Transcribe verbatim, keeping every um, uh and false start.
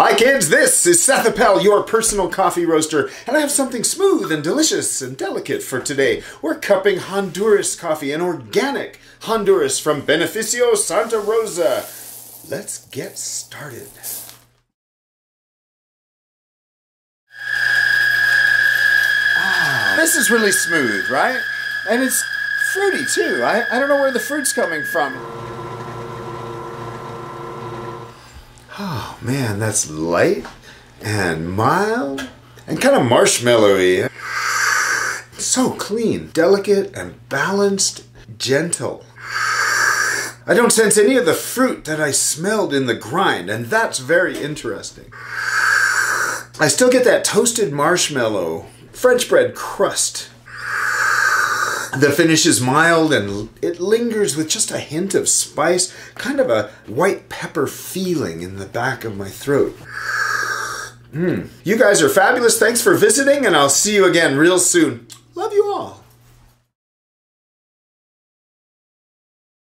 Hi kids, this is Seth Appell, your personal coffee roaster, and I have something smooth and delicious and delicate for today. We're cupping Honduras coffee, an organic Honduras from Beneficio Santa Rosa. Let's get started. Ah, this is really smooth, right? And it's fruity too. I, I don't know where the fruit's coming from. Oh man, that's light and mild and kind of marshmallowy. So clean, delicate and balanced, gentle. I don't sense any of the fruit that I smelled in the grind, and that's very interesting. I still get that toasted marshmallow, French bread crust. The finish is mild and it lingers with just a hint of spice, kind of a white pepper feeling in the back of my throat. Mm. You guys are fabulous. Thanks for visiting, and I'll see you again real soon.